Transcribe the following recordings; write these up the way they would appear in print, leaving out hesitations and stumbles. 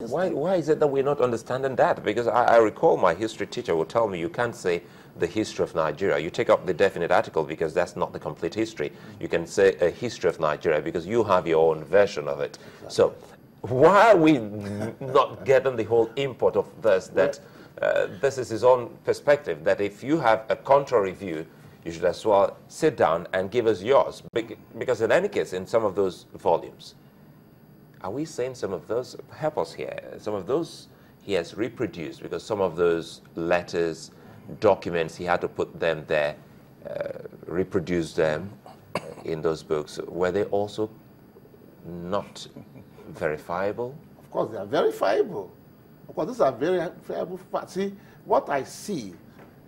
Why is it that we're not understanding that? Because I recall my history teacher would tell me you can't say the history of Nigeria. You take up the definite article because that's not the complete history. You can say a history of Nigeria because you have your own version of it. Exactly. So why are we not getting the whole import of this, that this is his own perspective, that if you have a contrary view, you should as well sit down and give us yours? Because in any case, in some of those volumes, are we saying some of those, help us here, some of those he has reproduced, because some of those letters, documents, he had to put them there, reproduce them in those books. Were they also not verifiable? Of course, they are verifiable. Of course, these are verifiable facts. See, what I see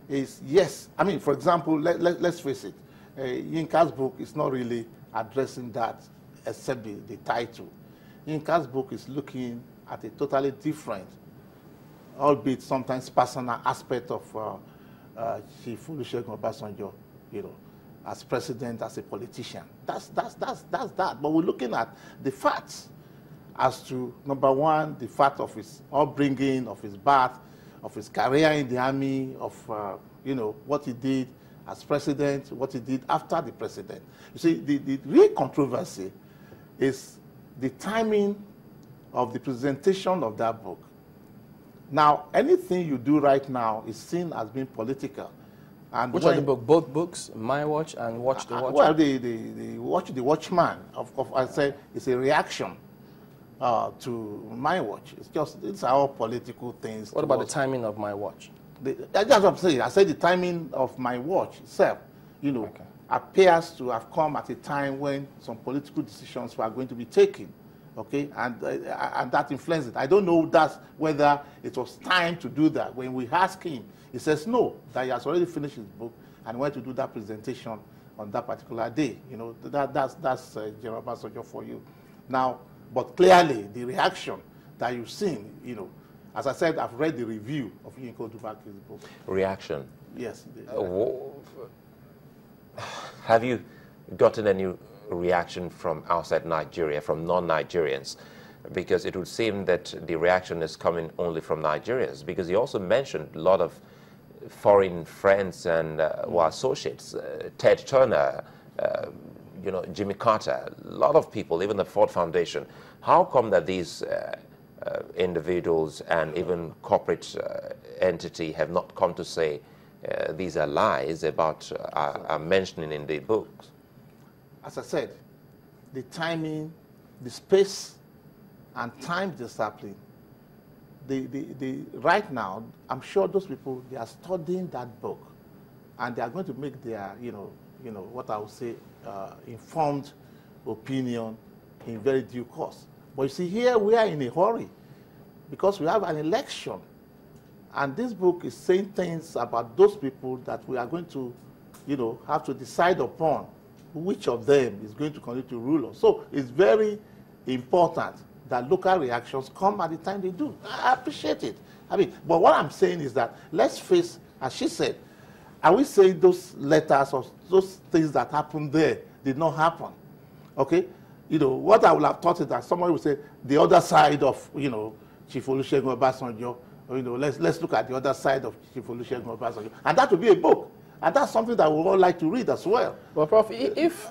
is, yes, I mean, for example, let's face it, Yinka's book is not really addressing that except the title. Yinka's book is looking at a totally different, albeit sometimes personal aspect of Chief Olusegun Obasanjo, you know, as president, as a politician. That's that. But we're looking at the facts as to, number one, the fact of his upbringing, of his birth, of his career in the army, of, you know, what he did as president, what he did after the president. You see, the real controversy is the timing of the presentation of that book. Now, anything you do right now is seen as being political. And which are the book? Both books, My Watch and Watch the Watchman? Well, the Watch the Watchman, I say, is a reaction to My Watch. It's just, these are all political things. What about the timing of My Watch? That's what I'm saying. I said the timing of My Watch itself, you know, okay, appears to have come at a time when some political decisions were going to be taken, okay, and that influenced it. I don't know whether it was time to do that. When we ask him, he says no, that he has already finished his book and went to do that presentation on that particular day. You know, that's General Obasanjo for you. Now, but clearly the reaction that you've seen, you know, as I said, I've read the review of Yinka Odumakin's book. Reaction. Yes. Have you gotten any reaction from outside Nigeria, from non-Nigerians? Because it would seem that the reaction is coming only from Nigerians, because he also mentioned a lot of foreign friends and associates, Ted Turner, you know, Jimmy Carter, a lot of people, even the Ford Foundation. How come that these individuals and even corporate entity have not come to say, these are lies about are mentioning in the books? As I said, the timing, the space, and time discipline. Right now, I'm sure those people, they are studying that book, and they are going to make their, you know what I would say, informed opinion in very due course. But you see, here we are in a hurry because we have an election. And this book is saying things about those people that we are going to, you know, have to decide upon which of them is going to continue to rule us. So it's very important that local reactions come at the time they do. I appreciate it. I mean, but what I'm saying is that, let's face, as she said, are we saying those letters or those things that happened there did not happen? Okay? You know, what I would have thought is that somebody would say, the other side of, you know, Chief Olusegun Obasanjo, you know, let's look at the other side of Chief Olusegun Obasanjo. And that will be a book. And that's something that we would all like to read as well. Well, Prof, if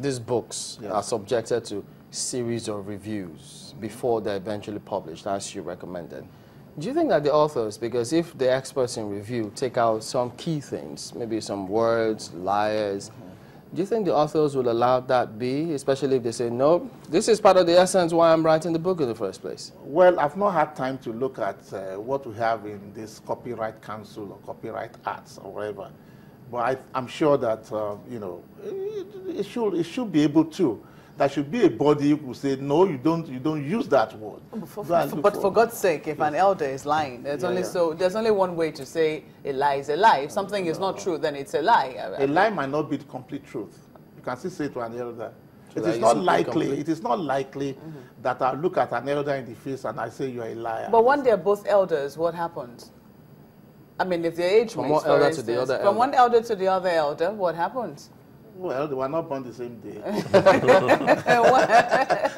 these books, yes, are subjected to series of reviews before they're eventually published, as you recommended, do you think that the authors, because if the experts in review take out some key things, maybe some words, liars, do you think the authors will allow that be, especially if they say, no, this is part of the essence why I'm writing the book in the first place? Well, I've not had time to look at what we have in this Copyright Council or Copyright Arts or whatever. But I'm sure that, you know, it should be able to. There should be a body who say, no, you don't use that word. But for God's sake, if an elder is lying, there's only one way to say a lie is a lie. If something is not true, then it's a lie. A lie might not be the complete truth. You can still say to an elder, it is not likely that I look at an elder in the face and I say you are a liar. But when they're both elders, what happens? I mean, if they're age mates, from one elder to the other elder, what happens? Well, they were not born the same day.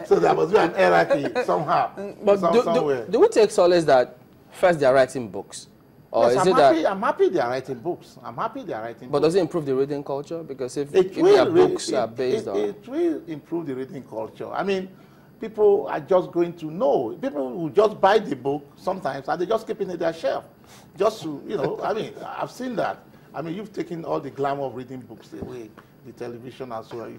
So there must be an hierarchy somehow. But do we take solace that first they are writing books? Or yes, I'm happy they are writing books. But does it improve the reading culture? Because if their books are based on it, it will improve the reading culture. I mean, people are just going to know. People will just buy the book sometimes, and they just keep it in their shelf. Just to, you know, I mean, I've seen that. I mean, you've taken all the glamour of reading books away. The television as well.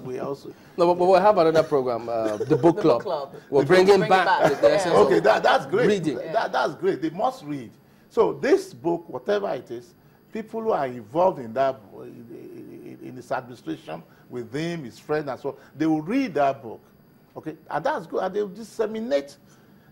We also no, but we'll have another program, the book club. We're bringing back the essence of that's great. Reading. That's great. They must read. So this book, whatever it is, people who are involved in that, in his administration, with him, his friend, and so on, they will read that book, okay? And that's good. And they will disseminate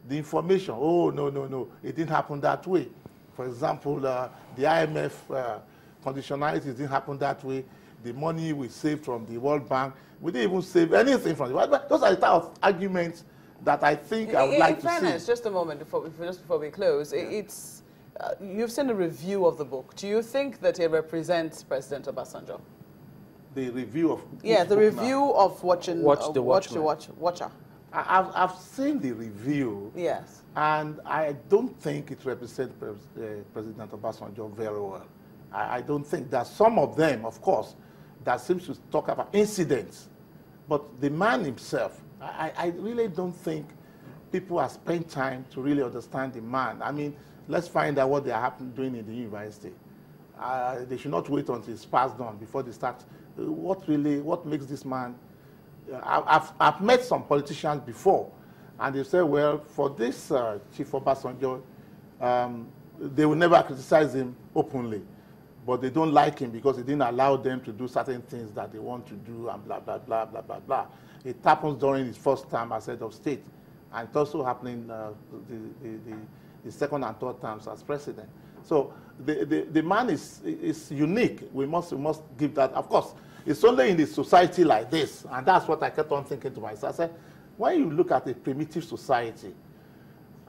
the information. Oh no, no, no! It didn't happen that way. For example, the IMF conditionalities didn't happen that way. The money we saved from the World Bank, we didn't even save anything from the World Bank. Those are the type of arguments that I think I would like to see. In fairness, just a moment, just before we close, it's, you've seen a review of the book. Do you think that it represents President Obasanjo? The review of... Yeah, the review now? Of watching... Watch the Watcher. I've seen the review. Yes. And I don't think it represents President Obasanjo very well. I don't think that some of them, of course, that seems to talk about incidents, but the man himself, I really don't think people have spent time to really understand the man. I mean, let's find out what they are doing in the university. They should not wait until it's passed on before they start. What makes this man? I've met some politicians before, and they say, well, for this Chief Obasanjo, they will never criticize him openly. But they don't like him because he didn't allow them to do certain things that they want to do and blah, blah, blah, blah, blah, blah. It happens during his first term as head of state. And it's also happening the second and third terms as president. So the man is unique. We must give that. Of course, it's only in a society like this. And that's what I kept on thinking to myself. I said, when you look at a primitive society,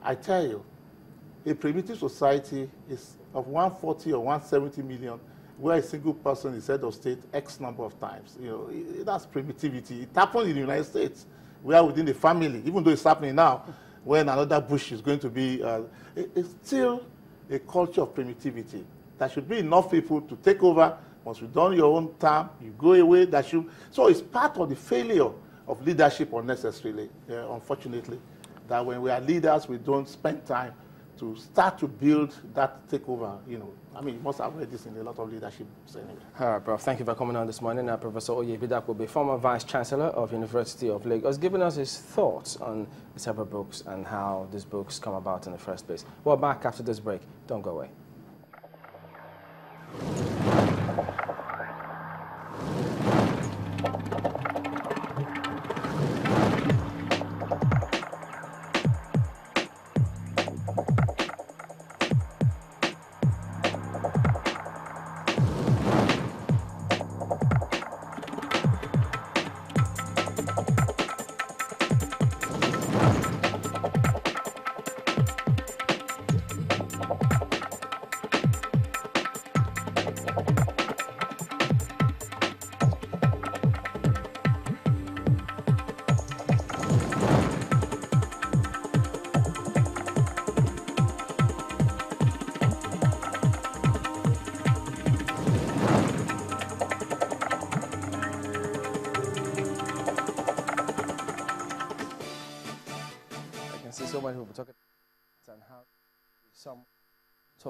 I tell you, a primitive society is of 140 or 170 million, where a single person is head of state X number of times. You know, that's primitivity. It happened in the United States. We are within the family, even though it's happening now, when another Bush is going to be, it's still a culture of primitivity. There should be enough people to take over. Once you've done your own time, you go away. So it's part of the failure of leadership unnecessarily, unfortunately, that when we are leaders, we don't spend time to start to build that takeover, you know. I mean, you must have read this in a lot of leadership. Anyway. All right, Prof. Thank you for coming on this morning. Professor Oye Ibidapo-Obe, former Vice Chancellor of University of Lagos, giving us his thoughts on the several books and how these books come about in the first place. We're back after this break. Don't go away.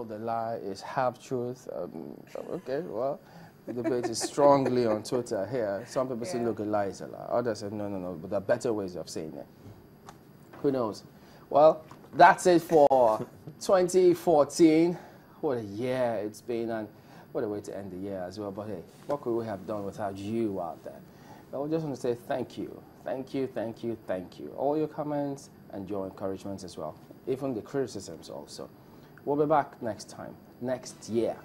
The lie is half truth. Okay, well, the debate is strongly on Twitter here. Some people say, look, a lie is a lie. Others say, no, no, no, but there are better ways of saying it. Who knows? Well, that's it for 2014. What a year it's been, and what a way to end the year as well. But hey, what could we have done without you out there? Well, I just want to say thank you. Thank you, thank you, thank you. All your comments and your encouragements as well, even the criticisms also. We'll be back next time, next year.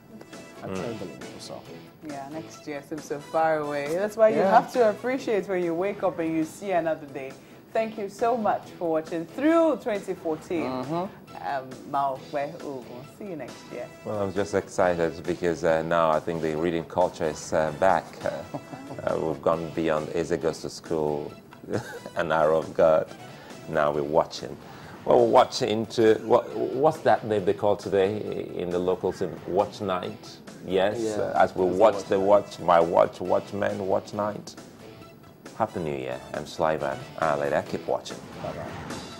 I'm trembling for something. Yeah, next year seems so far away. That's why you have to appreciate when you wake up and you see another day. Thank you so much for watching through 2014. Maupe Ogun. See you next year. Well, I'm just excited because now I think the reading culture is back. We've gone beyond Eze Goes to School and Arrow of God. Now we're watching. Well, we're watching to what's that name they call today in the locals? Watch night. Yes, yeah, as we watch the watch, my watch, watchmen, watch night. Happy New Year. I'm Slivan. Later, keep watching. Bye bye.